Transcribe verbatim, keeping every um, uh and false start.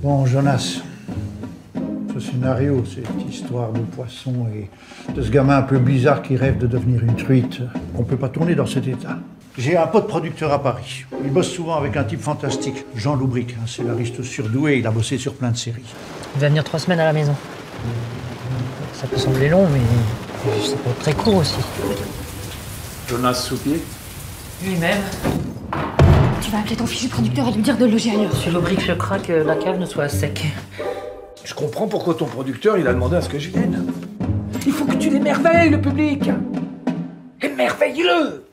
Bon, Jonas, ce scénario, cette histoire de poisson et de ce gamin un peu bizarre qui rêve de devenir une truite, on peut pas tourner dans cet état. J'ai un pote producteur à Paris. Il bosse souvent avec un type fantastique, Jean Loubrique, un scénariste surdoué, il a bossé sur plein de séries. Il va venir trois semaines à la maison. Ça peut sembler long, mais ça peut être très court aussi. Jonas Soupier ? Lui-même. Tu vas appeler ton fichu producteur et lui dire de loger ailleurs. Monsieur Loubrique, je crains que la cave ne soit à sec. Je comprends pourquoi ton producteur, il a demandé à ce que je vienne. Il faut que tu l'émerveilles, le public. Émerveille-le!